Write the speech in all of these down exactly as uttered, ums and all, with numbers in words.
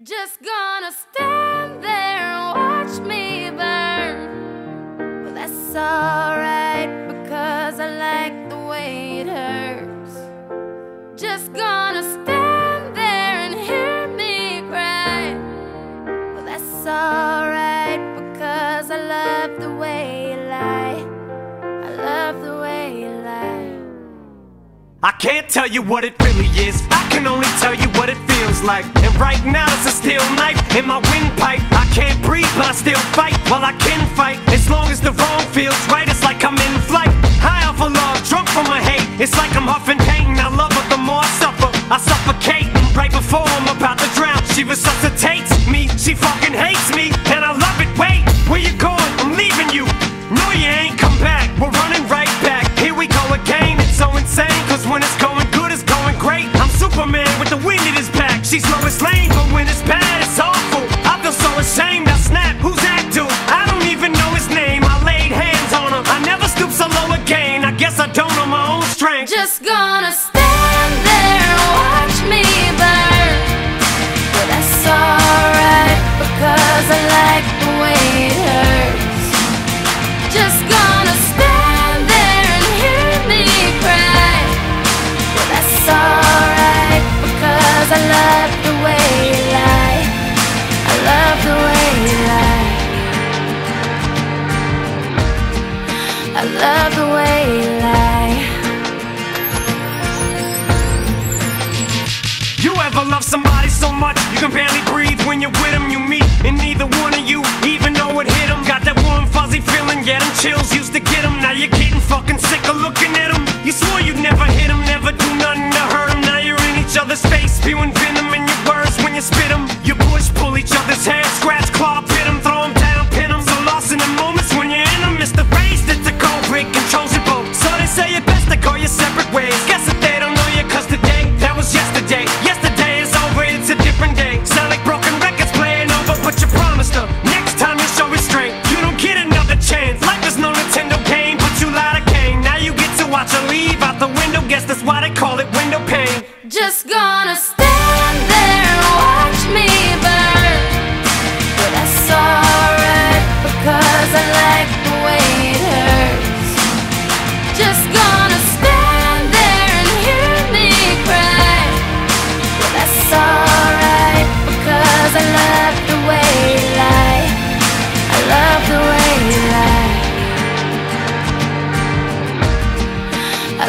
Just gonna stand there and watch me burn. Well, that's alright, because I like the way it hurts. Just gonna stand there and hear me cry. Well, that's alright, because I love the way you lie. I love the way you lie. I can't tell you what it really is, I can only tell you what it feels like. And right now it's a steel knife in my windpipe. I can't breathe but I still fight. Well, I can fight as long as the wrong feels right. It's like I'm in flight, high off of love, drunk from my hate. It's like I'm huffing pain. I love her, the more I suffer, I suffocate. And right before I'm about to drown, she resuscitates me. She fucking hates me and I love it. Wait, where you going? I'm leaving you. No, you ain't come back. We're running right back. Here we go again. It's so insane, cause when it's going good, it's going great. I'm Superman with the wind in his back. She's Lois Lane, but when it's bad, it's awful. I feel so ashamed, I snap. Who's that dude? I don't even know his name. I laid hands on him. I never stoop so low again. I guess I don't know my own strength. Just gonna stand there and watch me burn. But that's alright, because I like the way it hurts. Just gonna stand there and hear me cry. But that's alright, because I love the way you lie. I love the way you lie. I love the way you lie. You ever love somebody so much you can barely breathe? When you're with them you meet, and neither one of you even know what hit them. Got that warm fuzzy feeling, yeah, them chills used to get them. Now you're getting fucking sick of looking at them. You swore you'd never hit them, never do nothing to hurt them. Now you're in each other's face, spewing venom in your words when you spit them. You push, pull each other's hair, scratch, claw, pit them, throw them down, pin them. So lost in the moments when you're in them, it's the race that the culprit controls it both. So they say it best to go your separate ways. Guess if they don't know you, cause today, that was yesterday. Yesterday is over, it's a different day. Sound like broken records playing over, but you promised her next time you'll show restraint. You don't get another chance. Life is no Nintendo game, but you lied again. Now you get to watch her leave out the window. Guess that's why they call it window pane. Just gonna stand there and watch me burn. But that's alright, because I like the way it hurts. Just gonna stand there and hear me cry. But that's alright, because I love the way you lie. I love the way you lie. I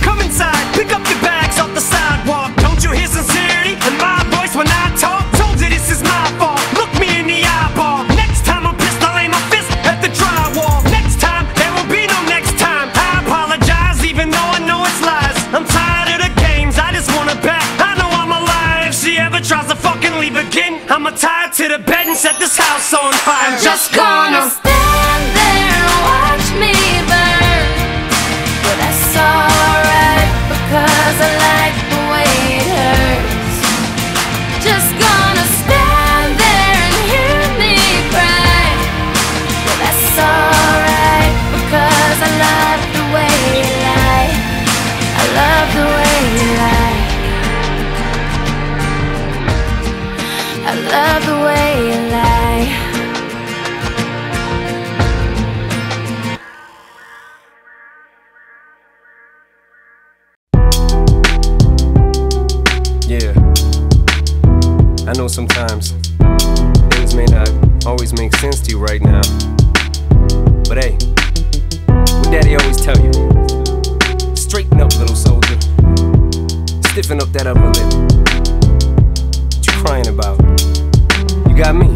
Come inside, pick up your bags off the sidewalk. Don't you hear sincerity in my voice when I talk? Told you this is my fault. Look me in the eyeball. Next time I'm pissed, I'll aim my fist at the drywall. Next time, there will be no next time. I apologize even though I know it's lies. I'm tired of the games, I just want her back. I know I'm alive. If she ever tries to fucking leave again, I'ma tie her to the bed and set this house on fire. I'm just gonna stand there and watch me burn. But that's alright, because I like the way it hurts. Just gonna stand there and hear me cry. But that's alright, because I love the way you lie. I love the way you lie. I love the way you lie. Yeah, I know sometimes things may not always make sense to you right now, but hey, what daddy always tell you, straighten up little soldier, stiffen up that upper lip. What you crying about? You got me.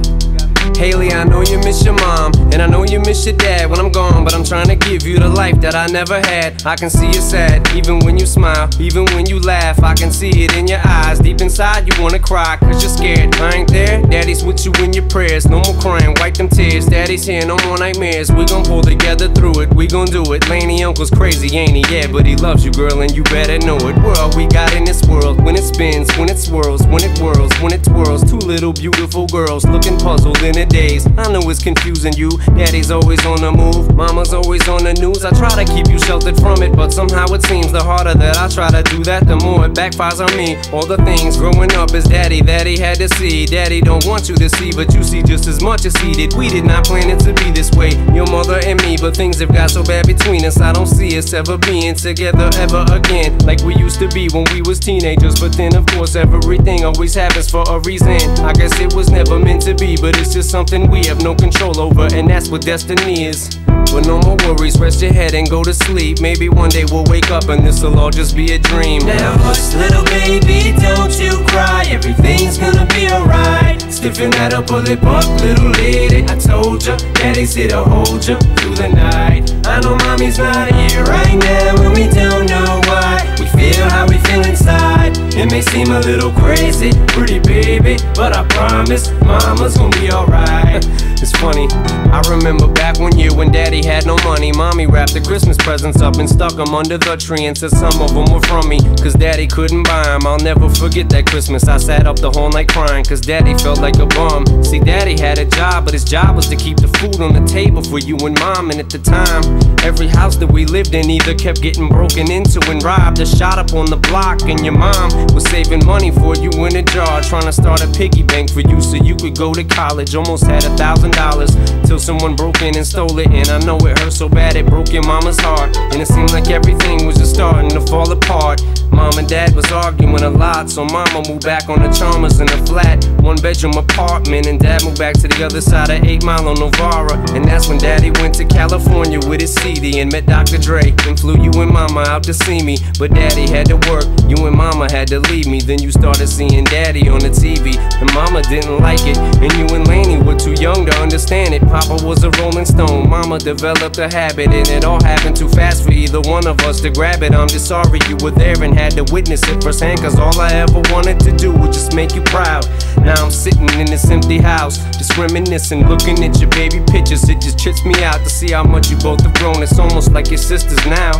Haley, I know you miss your mom, and I know you miss your dad when I'm gone, but I'm trying to give you the life that I never had. I can see you're sad, even when you smile, even when you laugh. I can see it in your eyes, deep inside you wanna cry, cause you're scared, I ain't there. Daddy's with you in your prayers, no more crying, wipe them tears. Daddy's here, no more nightmares, we gon' pull together through it, we gon' do it. Laney, uncle's crazy, ain't he? Yeah, but he loves you, girl, and you better know it. We're all we got in this world, when it spins, when it swirls, when it whirls, when it twirls. Two little beautiful girls, looking puzzled in a daze. I know it's confusing you, daddy's always on the move, mama's always on the news. I try to keep you sheltered from it, but somehow it seems the harder that I try to do that, the more it backfires on me. All the things growing up is daddy that he had to see. Daddy don't want you to see, but you see just as much as he did. We did not plan it to be this way, your mother and me, but things have got so bad between us. I don't see us ever being together ever again, like we used to be when we was teenagers. But then of course everything always happens for a reason. I guess it was never meant to be, but it's just something we have no control over, and that's what destiny is. But no more worries, rest your head and go to sleep. Maybe one day we'll wake up and this'll all just be a dream. Now hush, little baby, don't you cry, everything's gonna be alright. Stiffen that up, pull it up, little lady, I told ya, daddy's here to hold ya through the night. I know mommy's not here right now, and we don't know why. We feel how we feel inside, it may seem a little crazy, pretty baby, but I promise, mama's gonna be alright. It's funny, I remember back one year when daddy had no money. Mommy wrapped the Christmas presents up and stuck them under the tree, and said some of them were from me, cause daddy couldn't buy them. I'll never forget that Christmas, I sat up the whole night crying, cause daddy felt like a bum. See, daddy had a job, but his job was to keep the food on the table for you and mom. And at the time, every house that we lived in either kept getting broken into and robbed, or shot up on the block. And your mom was saving money for you in a jar, trying to start a piggy bank for you so you could go to college. Almost had a thousand dollars till someone broke in and stole it, and I know it hurt so bad it broke your mama's heart. And it seemed like everything was just starting to fall apart. Mom and dad was arguing a lot, so mama moved back on the Chalmers in a flat one bedroom apartment, and dad moved back to the other side of eight mile on Novara. And that's when daddy went to California with his C D and met Doctor Dre, and flew you and mama out to see me. But daddy had to work, you and mama had to leave me. Then you started seeing daddy on the T V, and mama didn't like it, and you and Laney were too young to understand it. Papa was a rolling stone, mama developed a habit, and it all happened too fast for either one of us to grab it. I'm just sorry you were there and had to witness it firsthand, cause all I ever wanted to do was just make you proud. Now I'm sitting in this empty house, just reminiscing, looking at your baby pictures. It just trips me out to see how much you both have grown. It's almost like your sisters now.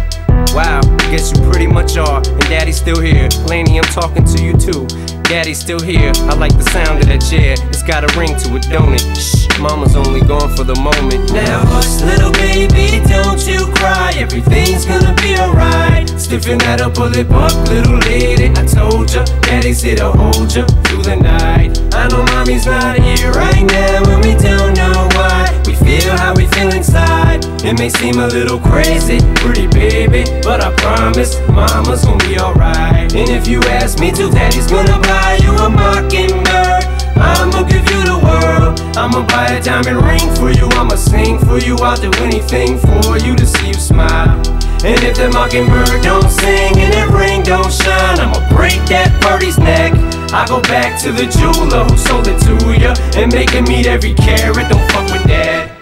Wow, guess you pretty much are. And daddy's still here, Laney, I'm talking to you too. Daddy's still here, I like the sound of that chair, it's got a ring to it, don't it? Shh, mama's only gone for the moment. Now hush, little baby, don't you cry, everything's gonna be alright. Stiffen that up, pull it up, little lady, I told ya, daddy's here to hold ya through the night. I know mommy's not here right now, and we don't know why. We feel how we feel inside, it may seem a little crazy, pretty baby, but I promise, mama's gonna be alright. And if you ask me to, daddy's gonna buy you a mockingbird, I'ma give you the world. I'ma buy a diamond ring for you, I'ma sing for you, I'll do anything for you to see you smile. And if that mockingbird don't sing and that ring don't shine, I'ma break that birdie's neck. I go back to the jeweler who sold it to ya, and make him eat every carrot, don't fuck with that.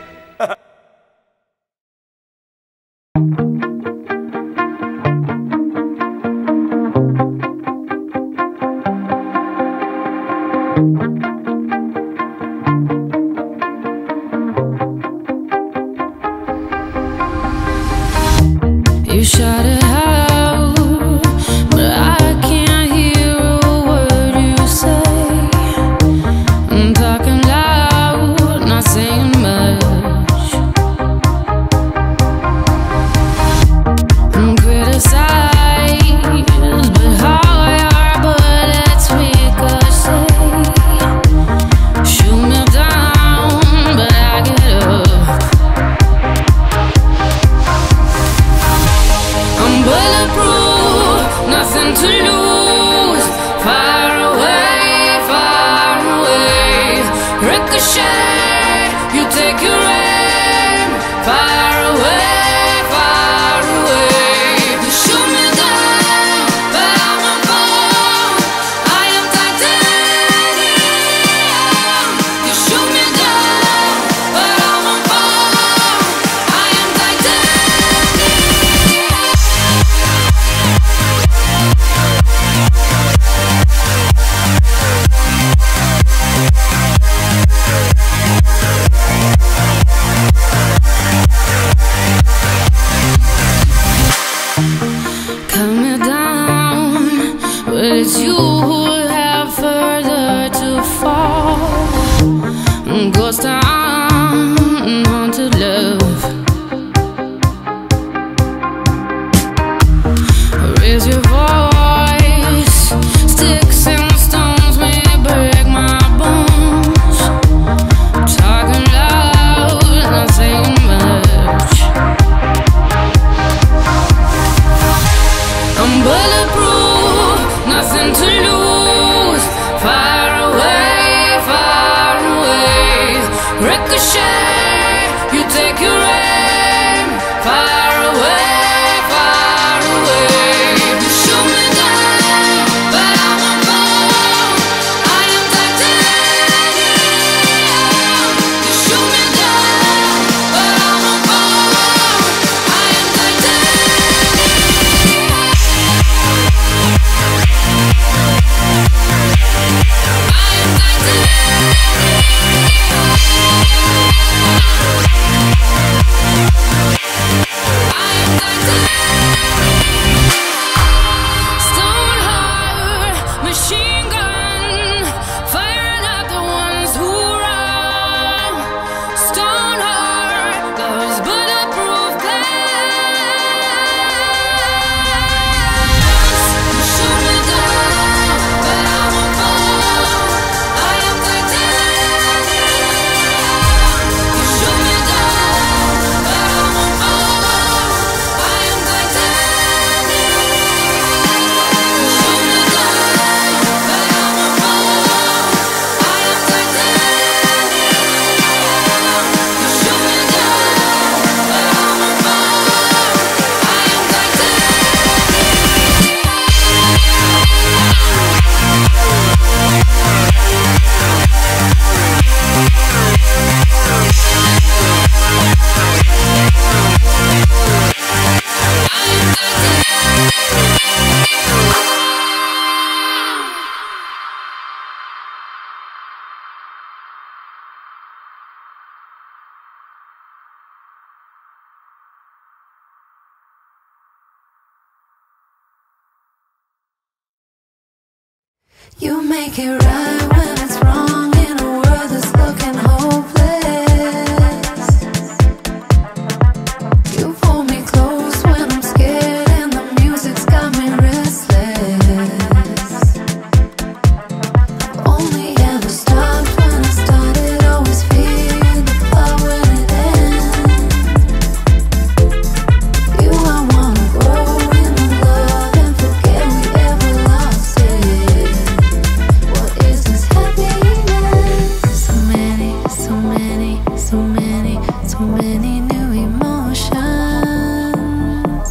Shoot me down. take your aim far away. You make it right when it's wrong in a world that's looking hopeless. You pull me close when I'm scared and the music's got me restless. I've only ever stopped when I started, always feeling the flow when it ends. You, I wanna grow in the love and forget we ever lost it. So many, so many, so many new emotions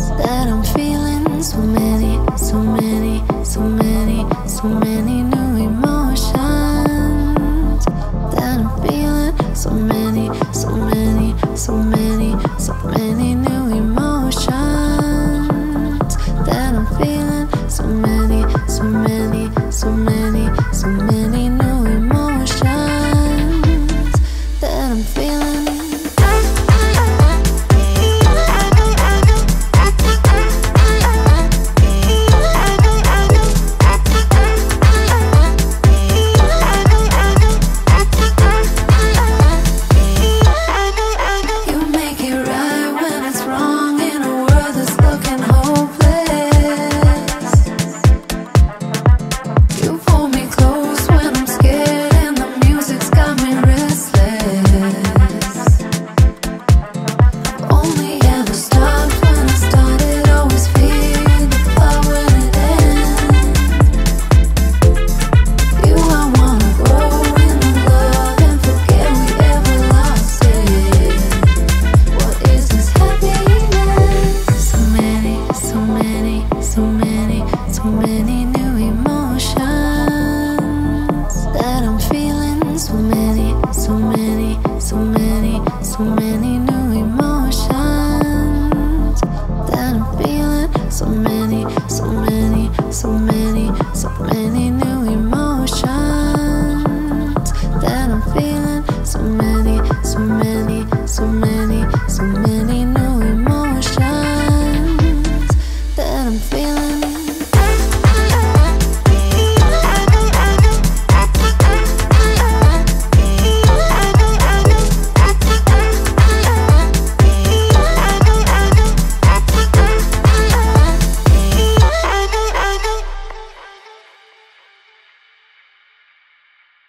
that I'm feeling so many.